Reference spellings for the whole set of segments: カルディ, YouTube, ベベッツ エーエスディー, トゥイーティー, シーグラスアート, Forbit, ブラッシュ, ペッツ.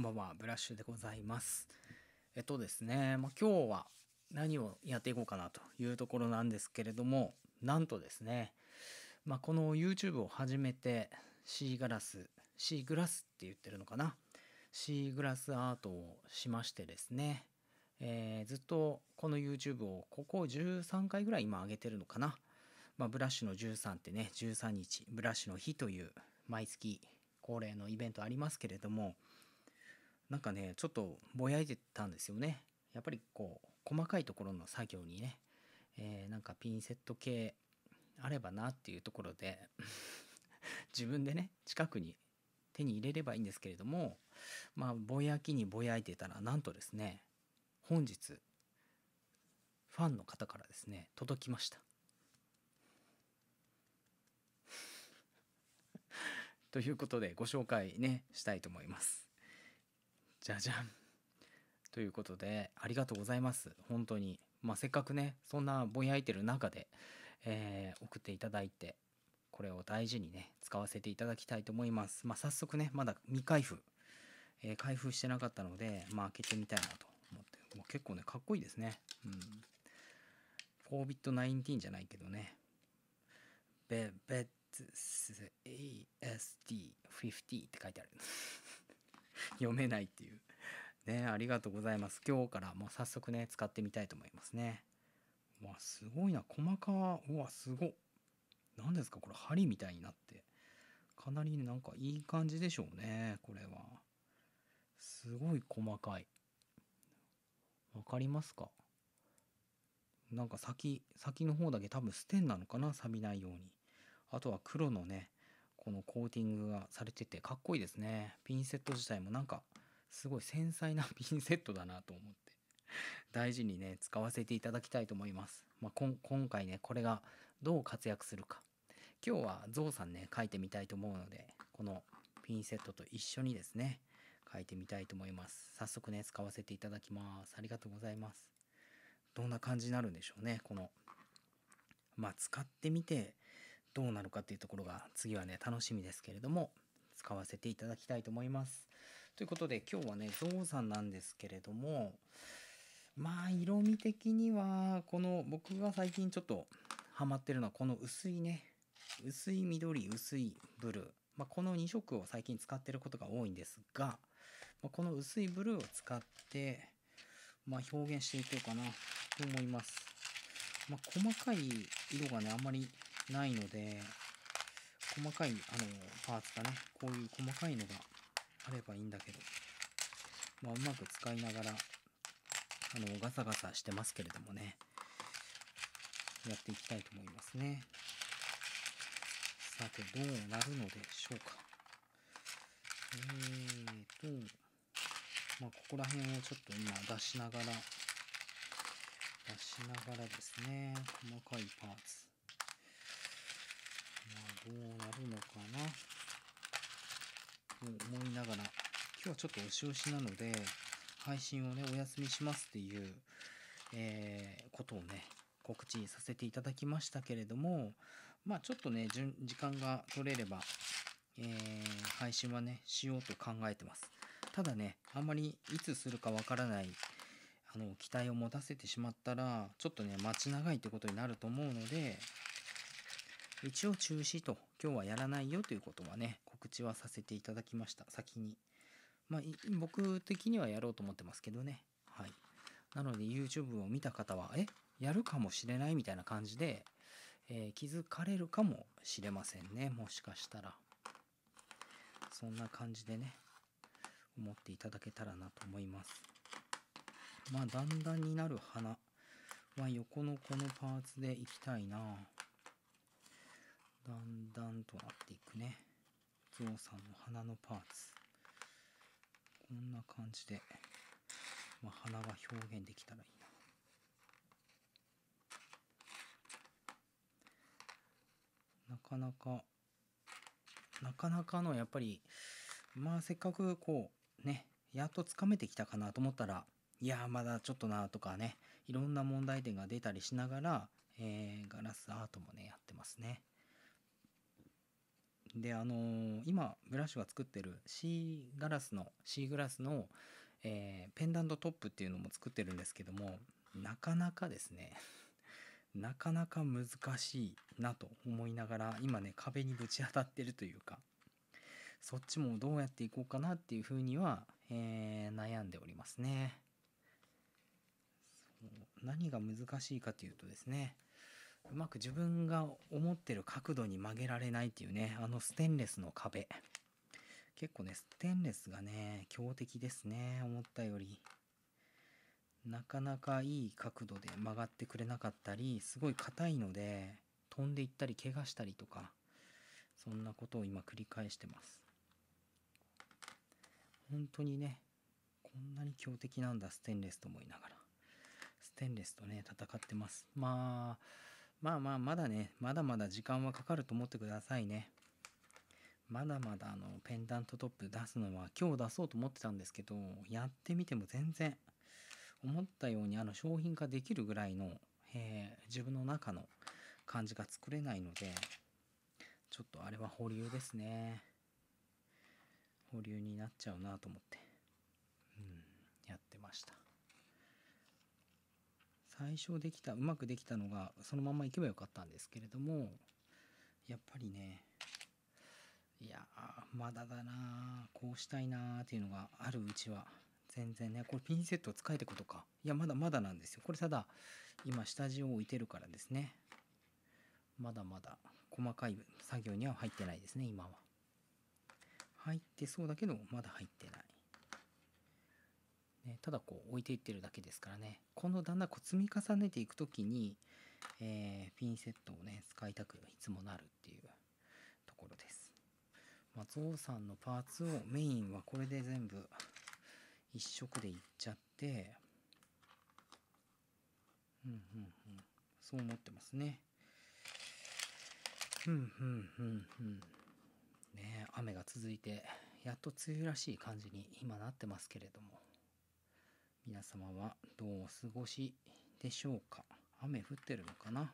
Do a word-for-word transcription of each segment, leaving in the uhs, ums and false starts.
こんばんは、ブラッシュでございます。えっとですね、まあ、今日は何をやっていこうかなというところなんですけれども、なんとですね、まあ、この YouTube を始めてシーグラス、シーグラスって言ってるのかな、シーグラスアートをしましてですね、えー、ずっとこの YouTube をここじゅうさんかいぐらい今上げてるのかな、まあ、ブラッシュのじゅうさんってね、じゅうさんにちブラッシュの日という毎月恒例のイベントありますけれども、なんかねちょっとぼやいてたんですよね。やっぱりこう細かいところの作業にね、えー、なんかピンセット系あればなっていうところで自分でね近くに手に入れればいいんですけれども、まあぼやきにぼやいてたら、なんとですね、本日ファンの方からですね届きましたということでご紹介ねしたいと思います。じゃじゃんということで、ありがとうございます本当に。まあ、せっかくねそんなぼやいてる中で、えー、送っていただいて、これを大事にね使わせていただきたいと思います。まあ、早速ねまだ未開封、えー、開封してなかったので、まあ、開けてみたいなと思って。もう結構ねかっこいいですね、うん、Forbit じゅうきゅうじゃないけどね、ベベッツ エーエスディーごじゅう って書いてある読めないっていうね。ありがとうございます。今日からもう早速ね使ってみたいと思いますね。わすごいな、細か。うわすごっ、何ですかこれ、針みたいになって、かなりなんかいい感じでしょうね。これはすごい細かい。わかりますか？なんか先先の方だけ多分ステンなのかな、錆びないように。あとは黒のねこのコーティングがされててかっこいいですね。ピンセット自体もなんかすごい繊細なピンセットだなと思って大事にね使わせていただきたいと思います。まあ、こん今回ねこれがどう活躍するか、今日はゾウさんね書いてみたいと思うので、このピンセットと一緒にですね書いてみたいと思います。早速ね使わせていただきます。ありがとうございます。どんな感じになるんでしょうね。このまあ使ってみてどうなるかっていうところが次はね楽しみですけれども、使わせていただきたいと思います。ということで今日はねゾウさんなんですけれども、まあ色味的にはこの僕が最近ちょっとハマってるのはこの薄いね、薄い緑、薄いブルー、まあ、このに色を最近使ってることが多いんですが、まあ、この薄いブルーを使って、まあ、表現していこうかなと思います。まあ、細かい色がねあんまりないので、細かいあのパーツがねこういう細かいのがあればいいんだけど、まあ、うまく使いながらあのガサガサしてますけれどもね、やっていきたいと思いますね。さてどうなるのでしょうか。えーとまあここら辺をちょっと今出しながら出しながらですね、細かいパーツ、どうなるのかなと思いながら、今日はちょっと押し押しなので配信をねお休みしますっていう、えー、ことをね告知させていただきましたけれども、まあちょっとね時間が取れれば、えー、配信はねしようと考えてます。ただねあんまりいつするかわからない、あの期待を持たせてしまったらちょっとね待ち長いってことになると思うので、一応中止と、今日はやらないよということはね告知はさせていただきました先に。まあ僕的にはやろうと思ってますけどね、はい。なので YouTube を見た方はえやるかもしれないみたいな感じで、えー、気づかれるかもしれませんね、もしかしたら。そんな感じでね思っていただけたらなと思います。まあだんだんになる花は横のこのパーツでいきたいな。だんだんとなっていくね。ゾウさんの花のパーツ。こんな感じで、まあ、花が表現できたらいいな。なかなか、なかなかのやっぱり、まあせっかくこうね、やっとつかめてきたかなと思ったら、いやーまだちょっとなとかね、いろんな問題点が出たりしながら、えー、ガラスアートもね、やってますね。であのー、今ブラッシュが作ってるシーガラスのシーグラスの、えー、ペンダントトップっていうのも作ってるんですけども、なかなかですねなかなか難しいなと思いながら、今ね壁にぶち当たってるというか、そっちもどうやっていこうかなっていうふうには、えー、悩んでおりますね。何が難しいかというとですね、うまく自分が思ってる角度に曲げられないっていうね、あのステンレスの壁、結構ねステンレスがね強敵ですね。思ったよりなかなかいい角度で曲がってくれなかったり、すごい硬いので飛んでいったり怪我したりとか、そんなことを今繰り返してます。本当にねこんなに強敵なんだステンレスと思いながら、ステンレスとね戦ってます。まあまあまあまだねまだまだ時間はかかると思ってくださいね。まだまだあのペンダントトップ出すのは今日出そうと思ってたんですけど、やってみても全然思ったようにあの商品化できるぐらいの、えー、自分の中の感じが作れないので、ちょっとあれは保留ですね。保留になっちゃうなと思って、うん、やってました。最初できたうまくできたのがそのままいけばよかったんですけれども、やっぱりねいやまだだな、こうしたいなっていうのがあるうちは全然ね、これピンセットを使えってことか、いやまだまだなんですよ。これただ今下地を置いてるからですね、まだまだ細かい作業には入ってないですね。今は入ってそうだけどまだ入ってない、ね、ただこう置いていってるだけですからね。このだんだんこう積み重ねていく時に、えー、ピンセットをね使いたくいつもなるっていうところです。松尾さんのパーツをメインはこれで全部一色でいっちゃって、うんうんうん、そう思ってますね。うんうんうんうんね、雨が続いてやっと梅雨らしい感じに今なってますけれども、皆様はどうお過ごしでしょうか。雨降ってるのかな、ね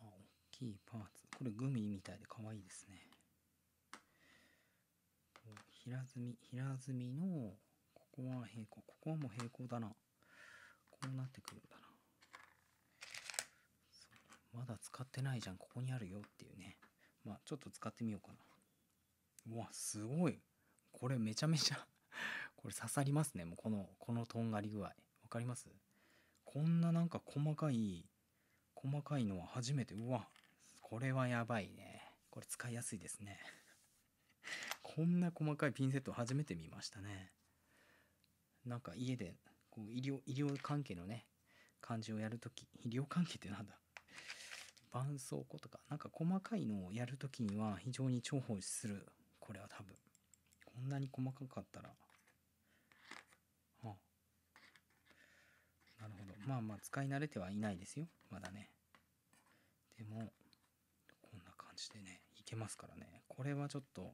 まあ、大きいパーツ、これグミみたいで可愛いですね。平積み平積みのここは平行、ここはもう平行だな。こうなってくるんだな。そうまだ使ってないじゃん、ここにあるよっていうね。まあちょっと使ってみようかな。うわすごい、これめちゃめちゃこれ刺さりますね。もうこのこのとんがり具合わかります。こんななんか細かい細かいのは初めて。うわこれはやばいね、これ使いやすいですねこんな細かいピンセット初めて見ましたね。なんか家でこう医療医療関係のね感じをやるとき、医療関係ってなんだ、絆創膏とかなんか細かいのをやるときには非常に重宝する。これは多分こんなに細かかったら、はあ、なるほど。まあまあ使い慣れてはいないですよまだね。でもこんな感じでねいけますからね。これはちょっと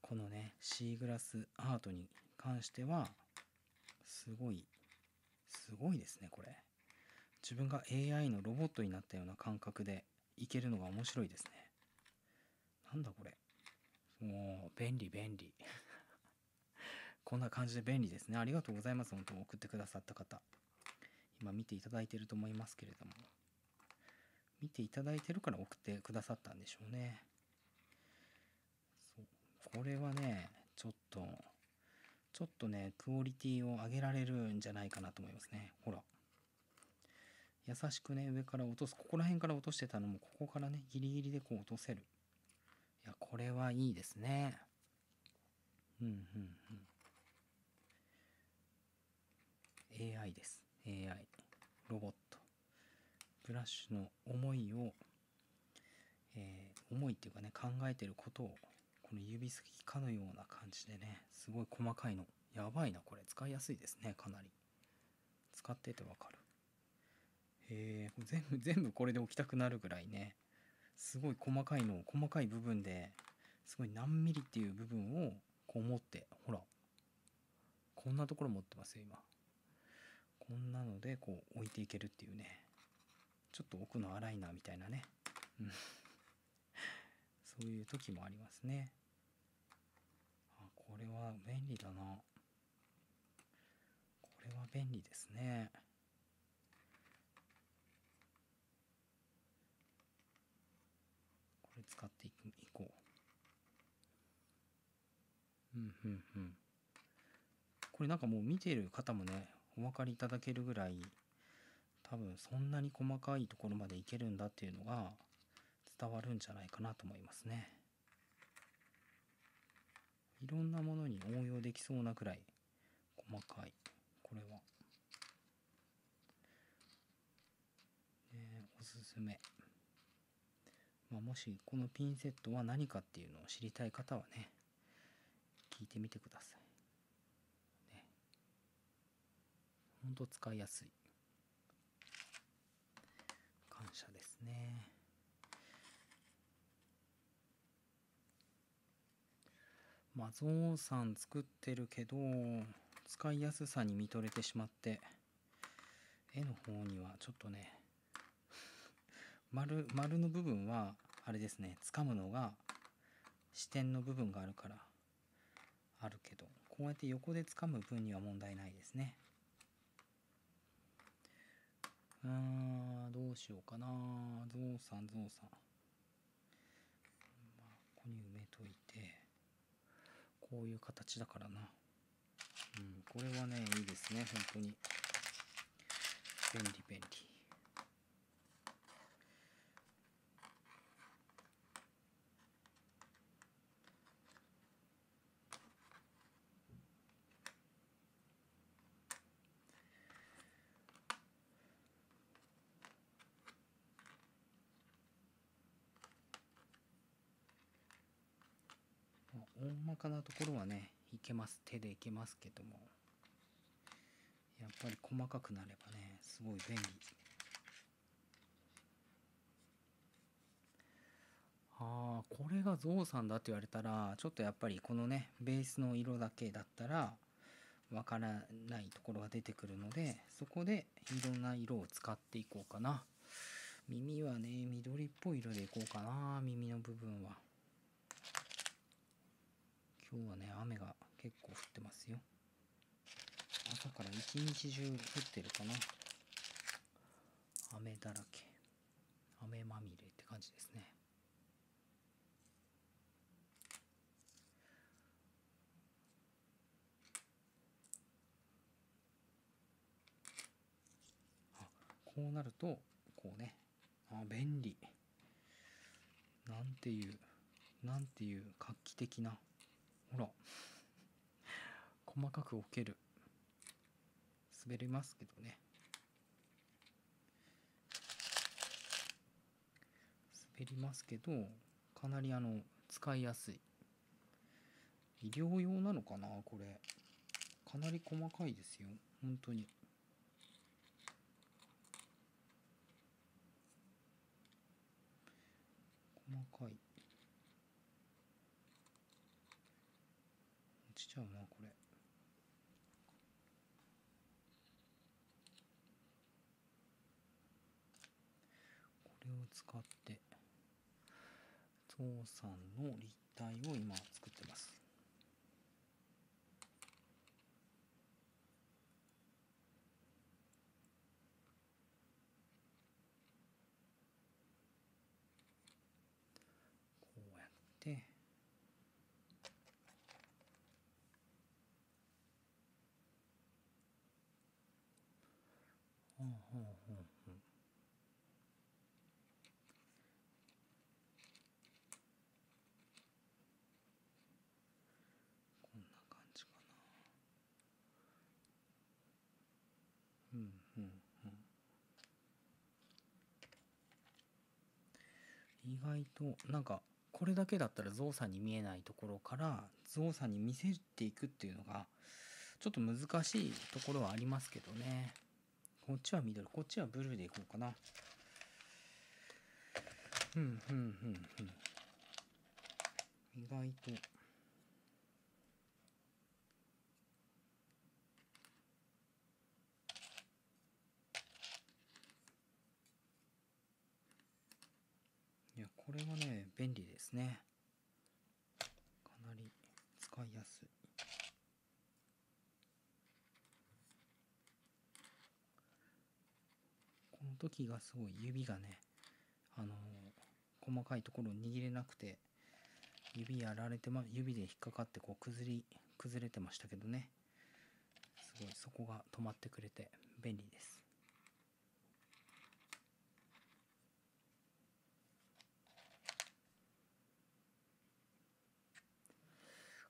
このねシーグラスアートに関してはすごいすごいですね。これ自分が エーアイ のロボットになったような感覚でいけるのが面白いですね。なんだこれ、もう便利便利こんな感じで便利ですね。ありがとうございます、本当送ってくださった方。今見ていただいてると思いますけれども、見ていただいてるから送ってくださったんでしょうね。そうこれはねちょっとちょっとねクオリティを上げられるんじゃないかなと思いますね。ほら優しくね上から落とす、ここら辺から落としてたのもここからねギリギリでこう落とせる。いやこれはいいですね。うんうんうん エーアイ です。 エーアイ ロボットブラッシュの思いを、えー、思いっていうかね考えてることをこの指すきかのような感じでね、すごい細かいのやばいな。これ使いやすいですね、かなり使っててわかる。へえ、全部全部これで置きたくなるぐらいね、すごい細かいの細かい部分ですごい何ミリっていう部分をこう持って、ほらこんなところ持ってますよ今。ここんなのでこう置いていけるっていうね、ちょっと奥の荒いなみたいなね、うん、そういう時もありますね。あ、これは便利だな。これは便利ですね。これ使っていく、いこう。うんうんうん。これなんかもう見ている方もね、お分かりいただけるぐらい、多分そんなに細かいところまでいけるんだっていうのが伝わるんじゃないかなと思いますね。いろんなものに応用できそうなくらい細かい。これはねえ、おすすめ。まあ、もしこのピンセットは何かっていうのを知りたい方はね、聞いてみてくださいね。ほんと使いやすい。感謝ですね。まあ、ゾウさん作ってるけど使いやすさに見とれてしまって、絵の方にはちょっとね、丸、丸の部分はあれですね、掴むのが支点の部分があるからあるけど、こうやって横で掴む分には問題ないですね。うーん、どうしようかな。ゾウさんゾウさん、まあ、ここに埋めといて、こういう形だからな。うん、これはねいいですね、本当に便利便利。大まかなところはねいけます、手でいけますけども、やっぱり細かくなればねすごい便利。あー、これがゾウさんだって言われたら、ちょっとやっぱりこのねベースの色だけだったらわからないところが出てくるので、そこでいろんな色を使っていこうかな。耳はね緑っぽい色でいこうかな。耳の部分は今日はね雨が結構降ってますよ。朝から一日中降ってるかな。雨だらけ、雨まみれって感じですね。あ、こうなるとこうね、あ、便利。なんていうなんていう画期的な。ほら、細かく置ける。滑りますけどね、滑りますけど、かなりあの使いやすい。医療用なのかなこれ。かなり細かいですよ本当に。細かい。ちっちゃうなこれ。これを使ってゾウさんの立体を今作ってます。こうやって。うんうんうんうん、こんな感じかな。うんうんうん。意外となんかこれだけだったらゾウさんに見えないところからゾウさんに見せていくっていうのがちょっと難しいところはありますけどね。こっちは緑、こっちはブルーでいこうかな。うんうんうんうん。意外と。で、これはね便利ですね。かなり使いやすい。この時がすごい指がね、あのー、細かいところを握れなくて、指やられて、ま、指で引っかかってこう崩り崩れてましたけどね、すごいそこが止まってくれて便利です。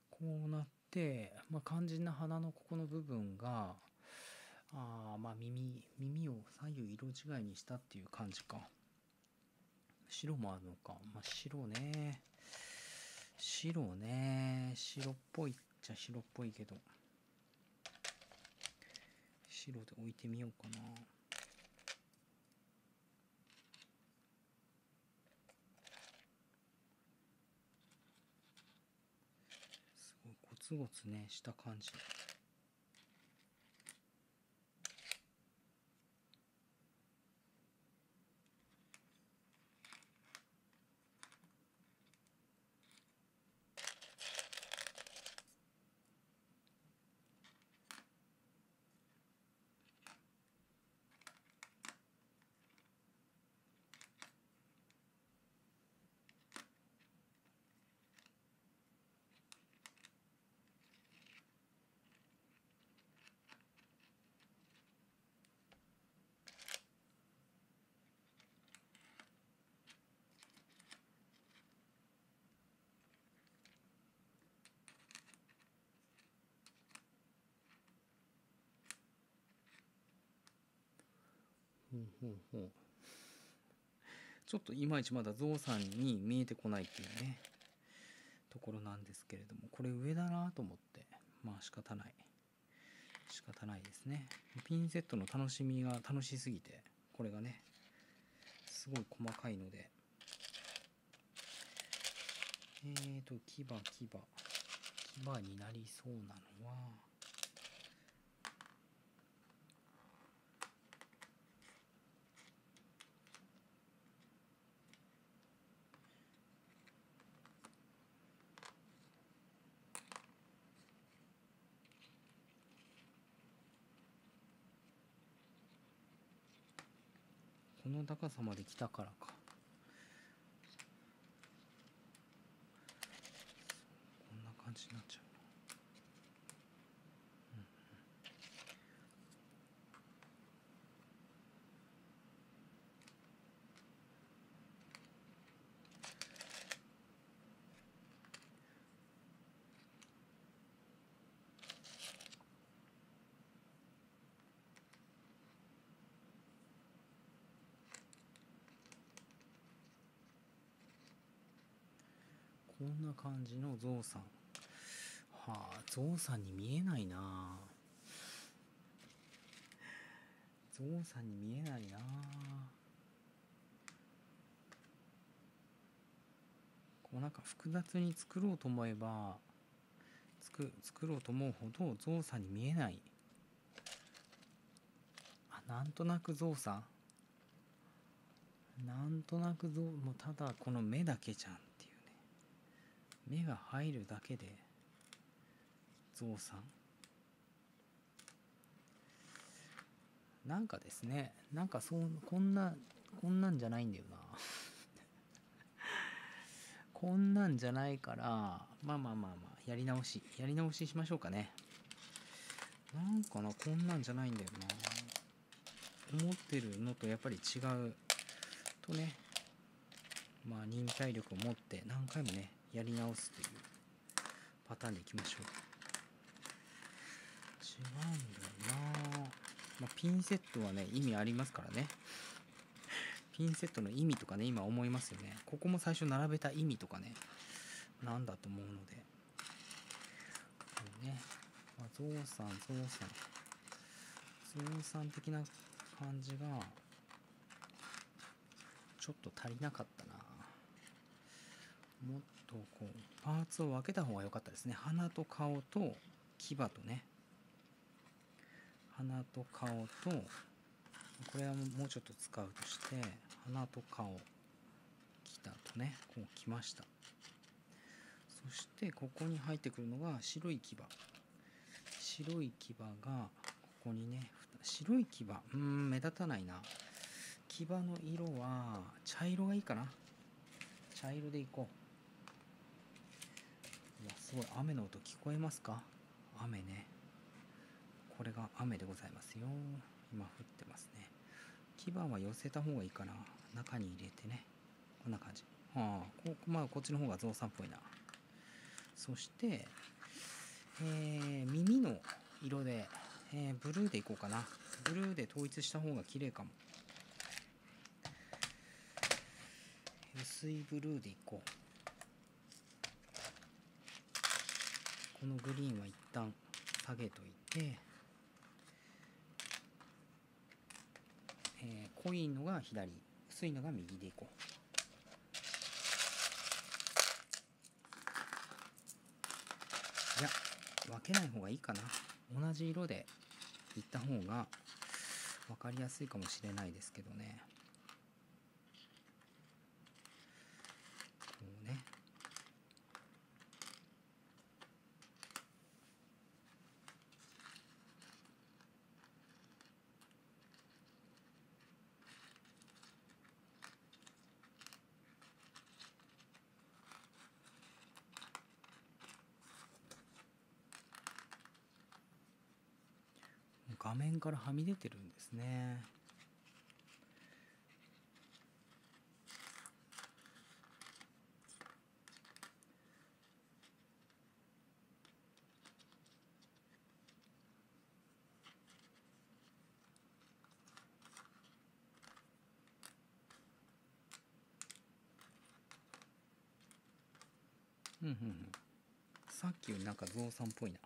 こうなって、まあ、肝心な鼻のここの部分が、あ、まあ耳耳を左右色違いにしたっていう感じか。白もあるのか。まあ白ね、白ね、白っぽいっちゃ白っぽいけど、白で置いてみようかな。すごいゴツゴツねした感じ。ほうほうほう。ちょっといまいちまだゾウさんに見えてこないっていうねところなんですけれども、これ上だなと思って、まあ仕方ない仕方ないですね。ピンセットの楽しみが楽しすぎて、これがねすごい細かいので、えーと牙牙牙になりそうなのは。この高さまで来たからか。こんな感じになっちゃう。こんな感じのゾウさん。はあ、ゾウさんに見えないな。ゾウさんに見えないな。こうなんか複雑に作ろうと思えば、つく作ろうと思うほどゾウさんに見えない。あ、なんとなくゾウさん。なんとなくゾウ、もうただこの目だけじゃん。目が入るだけでゾウさんなんかですね、なんかそう、こんなこんなんじゃないんだよなこんなんじゃないから、まあまあまあまあやり直しやり直ししましょうかね。なんかな、こんなんじゃないんだよな、思ってるのとやっぱり違うとね、まあ忍耐力を持って何回もねやり直すというパターンでいきましょう。違うんだよな、まあ、ピンセットはね意味ありますからね。ピンセットの意味とかね、今思いますよね。ここも最初並べた意味とかね、なんだと思うので、ね、まあ、ゾウさんゾウさんゾウさん的な感じがちょっと足りなかったな。もっとこうパーツを分けた方が良かったですね。鼻と顔と牙とね、鼻と顔と、これはもうちょっと使うとして、鼻と顔、北とね、こう来ました。そしてここに入ってくるのが白い牙。白い牙がここにね、白い牙、うーん、目立たないな。牙の色は茶色がいいかな。茶色でいこう。いや、すごい雨の音聞こえますか？雨ね。これが雨でございますよ。今降ってますね。牙は寄せた方がいいかな。中に入れてね。こんな感じ。はあ、こまあこっちの方がゾウさんっぽいな。そして、えー、耳の色で、えー、ブルーでいこうかな。ブルーで統一した方が綺麗かも。薄いブルーでいこう。このグリーンは一旦下げといて、えー、濃いのが左、薄いのが右でいこう。いや、分けない方がいいかな。同じ色でいった方が分かりやすいかもしれないですけどね。こうね。画面からはみ出てるんですね。うんうんうん。さっきよりなんかゾウさんっぽいな。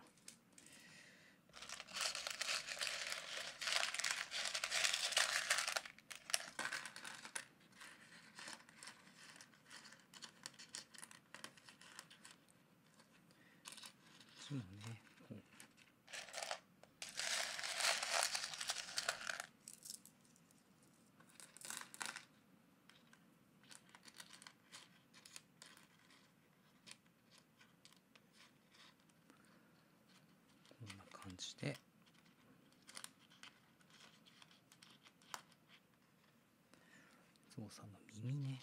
もね、こうこんな感じでゾウさんの耳ね、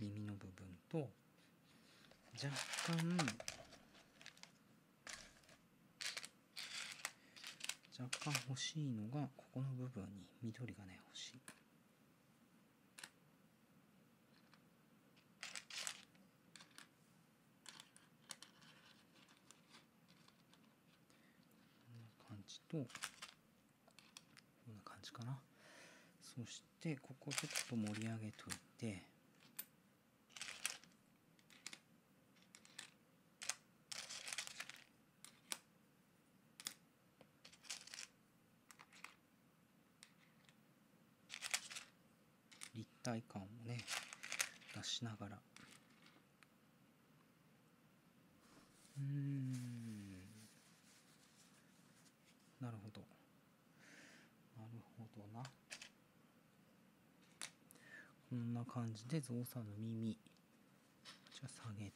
耳の部分と若干若干欲しいのがここの部分に緑がね、欲しい。こんな感じとこんな感じかな。そしてここちょっと盛り上げといて、立体感をね、出しながら、うーん、なるほど、なるほどな。こんな感じでゾウさんの耳、こちら下げて、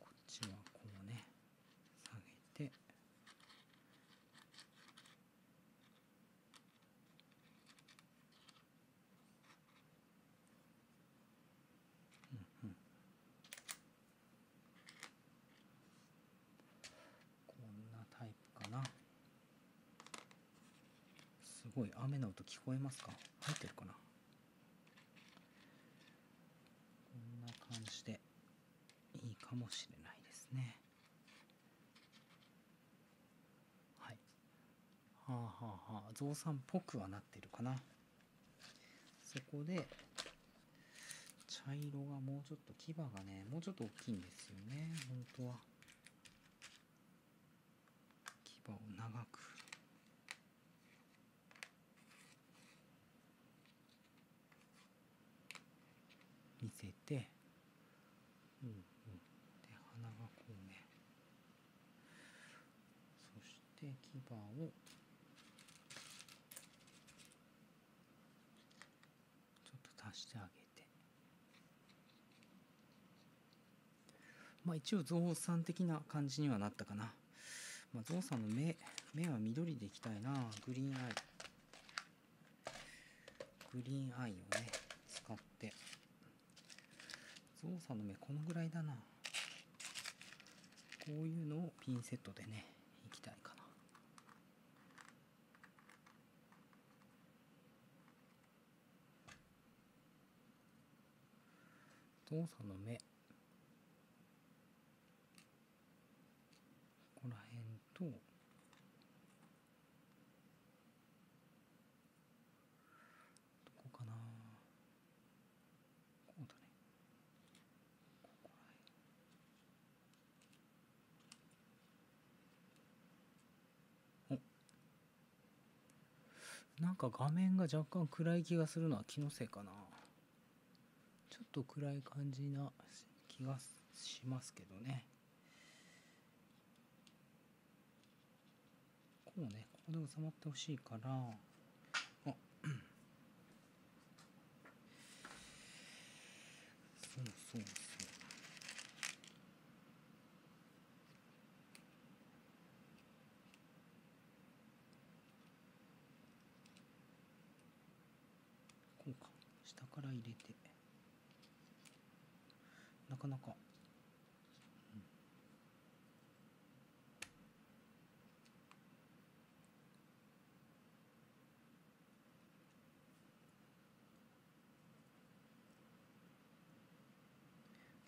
こっちはこうね、下げて。すごい雨の音聞こえますか？入ってるかな？こんな感じでいいかもしれないですね。はい。はあはあはあ、ゾウさんっぽくはなってるかな。そこで茶色がもうちょっと、牙がね、もうちょっと大きいんですよね。本当は。牙を長く。見せて、うんうん、で鼻がこうね、そして牙をちょっと足してあげて、まあ一応ゾウさん的な感じにはなったかな。まあ、ゾウさんの目、目は緑でいきたいな。グリーンアイ。グリーンアイをね、使って。ゾウさんの目、このぐらいだな。こういうのをピンセットでね、いきたいかな。ゾウさんの目。ここら辺と、どこかな、こうだね、ここら辺。お、なんか画面が若干暗い気がするのは気のせいかな。ちょっと暗い感じな気がしますけどね。こうね、ここで収まってほしいから、あそうそうそう、こうか、下から入れて、なかなか。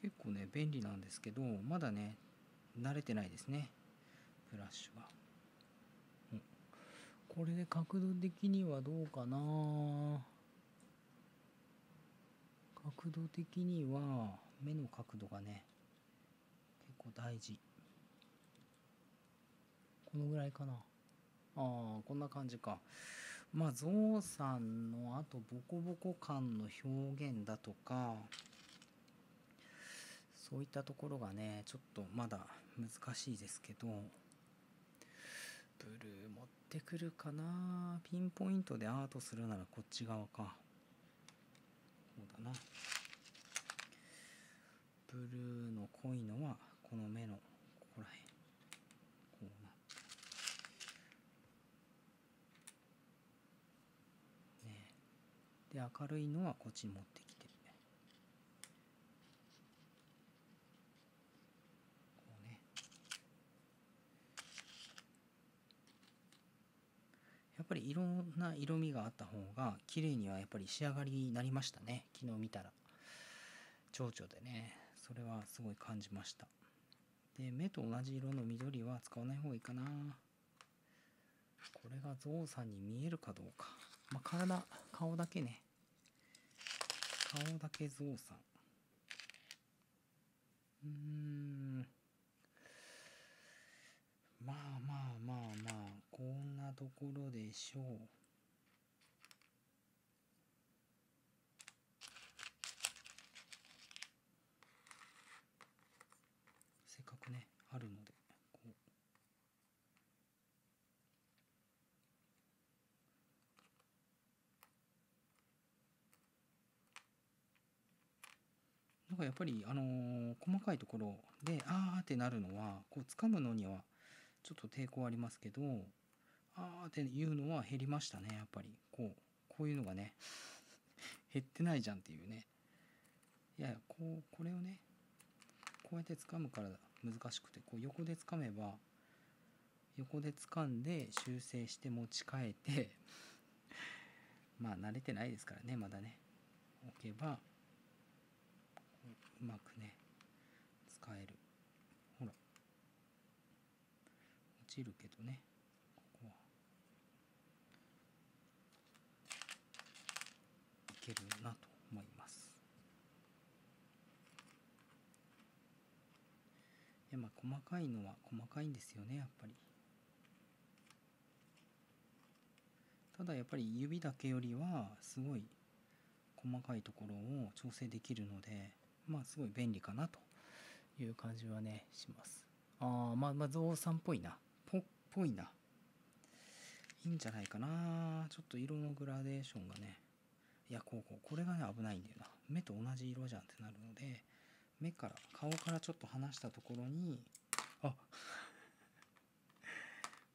結構ね便利なんですけど、まだね慣れてないですね、ブラッシュが。うん、これで角度的にはどうかな。角度的には目の角度がね結構大事。このぐらいかな。ああ、こんな感じか。まあゾウさんのあとボコボコ感の表現だとか、そういったところがねちょっとまだ難しいですけど、ブルー持ってくるかな。ピンポイントでアートするならこっち側か。そうだな、ブルーの濃いのはこの目のここら辺、こうなってね。で明るいのはこっちに持ってきて。やっぱりいろんな色味があった方が綺麗にはやっぱり仕上がりになりましたね。昨日見たら蝶々でね、それはすごい感じました。で目と同じ色の緑は使わない方がいいかな。これがゾウさんに見えるかどうか。まあ、体、顔だけね。顔だけゾウさん。うーん。まあまあまあまあ、こんなところでしょう。せっかくねあるので、こうなんかやっぱりあのー、細かいところであーってなるのは、こう掴むのにはちょっと抵抗ありますけど、あーっていうのは減りましたね。やっぱりこうこういうのがね減ってないじゃんっていうね。いやいや、こうこれをねこうやって掴むから難しくて、こう横で掴めば、横で掴んで修正して持ち替えてまあ慣れてないですからね、まだね、置けばうまくね使える。ほら落ちるけどね、ここはいけるなと思います。でまあ細かいのは細かいんですよね、やっぱり。ただやっぱり指だけよりはすごい細かいところを調整できるので、まあすごい便利かなという感じはねします。ああ、まあまあゾウさんっぽいな、ぽいな、いいんじゃないかな。ちょっと色のグラデーションがね、いやこうこうこれがね危ないんだよな。目と同じ色じゃんってなるので、目から顔からちょっと離したところに、あ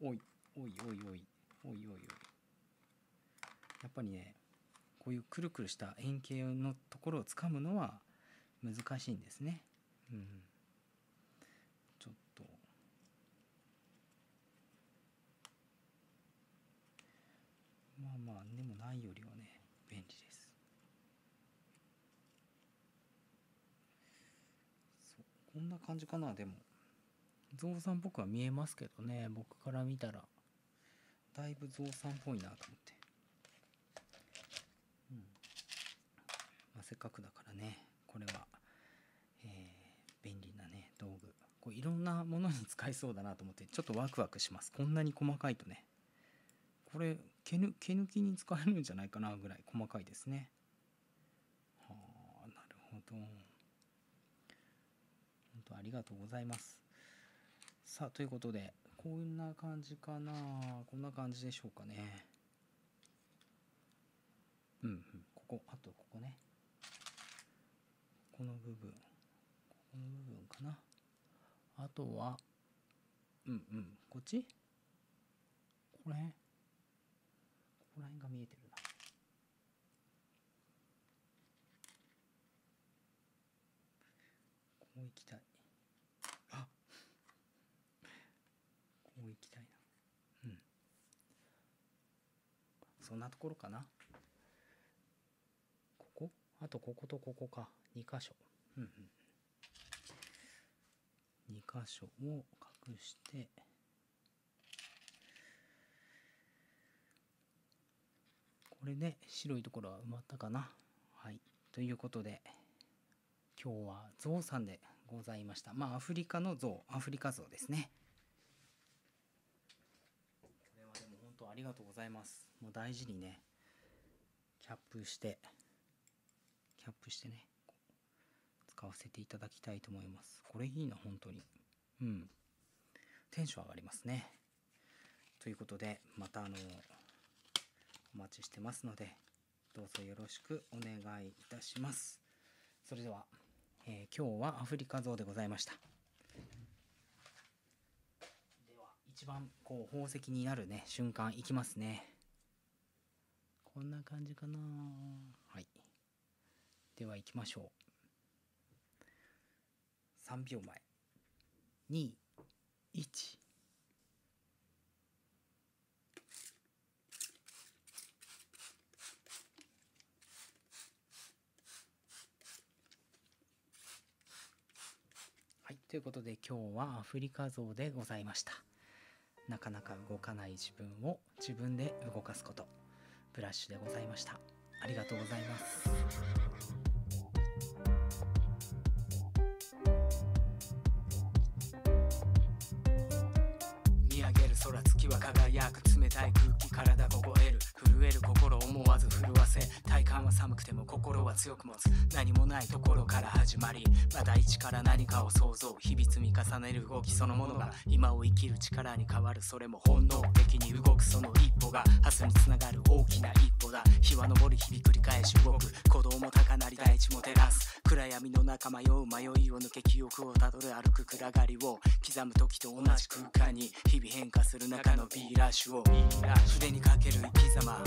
おいおいおいおいおいおいおい、やっぱりね、こういうくるくるした円形のところをつかむのは難しいんですね。うん、ちょっとまあまあ、でもないよりはね便利です。そう、こんな感じかな。でもゾウさんっぽくは見えますけどね、僕から見たらだいぶゾウさんっぽいなと思って、うんまあ、せっかくだからね、これは、えー、便利なね道具、こういろんなものに使えそうだなと思って、ちょっとワクワクします。こんなに細かいとね、これ毛抜きに使えるんじゃないかなぐらい細かいですね。はあ、なるほど。本当ありがとうございます。さあ、ということでこんな感じかな。こんな感じでしょうかね。うんうんここ、あとここね、この部分、ここの部分かな。あとはうんうんこっち、これここら辺が見えてるな。こう行きたい、あこう行きたいな。うん、そんなところかな。ここ、あとこことここか、にかしょ、うんうん、にかしょを隠して、これで白いところは埋まったかな。はい、ということで今日はゾウさんでございました。まあアフリカのゾウ、アフリカゾウですね。これはでも本当ありがとうございます。もう大事にね、キャップしてキャップしてね。使わせていただきたいと思います。これいいな本当に、うんテンション上がりますね。ということでまたあのお待ちしてますので、どうぞよろしくお願いいたします。それでは、えー、今日はアフリカゾウでございました。では一番こう宝石になるね瞬間いきますね。こんな感じかな。はい、ではいきましょう。さんびょうまえ、に、いち。はい、ということで今日はアフリカゾウでございました。なかなか動かない自分を自分で動かすこと、ブラッシュでございました。ありがとうございます。空、月は輝く、冷たい空気、体凍える、震える心、思わず震わせ、体感は寒くても心は強く持つ、何もないところから始まり、まだ一から何かを想像、日々積み重ねる動きそのものが今を生きる力に変わる、それも本能的に動くその一歩が明日につながる大きな一歩だ。日は昇り日々繰り返し動く、鼓動も高鳴り大地も照らす、暗闇の中迷う迷いを抜け、記憶をたどる歩く暗がりを刻む時と同じ空間に日々変化する中の B ラッシュを筆にかける生き様